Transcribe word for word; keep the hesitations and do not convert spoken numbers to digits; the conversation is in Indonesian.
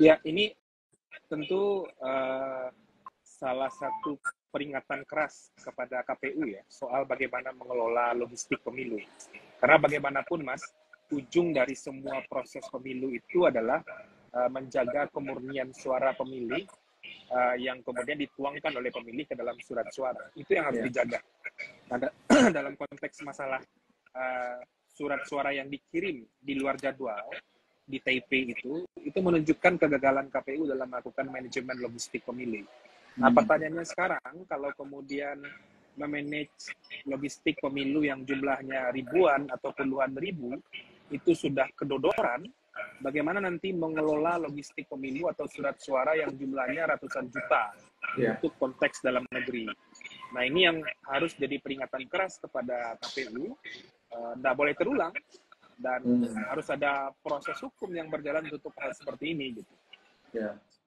Ya, ini tentu uh, salah satu peringatan keras kepada K P U ya, soal bagaimana mengelola logistik pemilu. Karena bagaimanapun Mas, ujung dari semua proses pemilu itu adalah uh, menjaga kemurnian suara pemilih uh, yang kemudian dituangkan oleh pemilih ke dalam surat suara. Itu yang harus dijaga. Nah, dalam konteks masalah uh, surat suara yang dikirim di luar jadwal, di Taipei itu, itu menunjukkan kegagalan K P U dalam melakukan manajemen logistik pemilih. Nah, pertanyaannya sekarang, kalau kemudian memanage logistik pemilu yang jumlahnya ribuan atau puluhan ribu, itu sudah kedodoran, bagaimana nanti mengelola logistik pemilu atau surat suara yang jumlahnya ratusan juta yeah. untuk konteks dalam negeri. Nah, ini yang harus jadi peringatan keras kepada K P U, tidak uh, boleh terulang. Dan hmm. harus ada proses hukum yang berjalan untuk hal seperti ini gitu. Ya.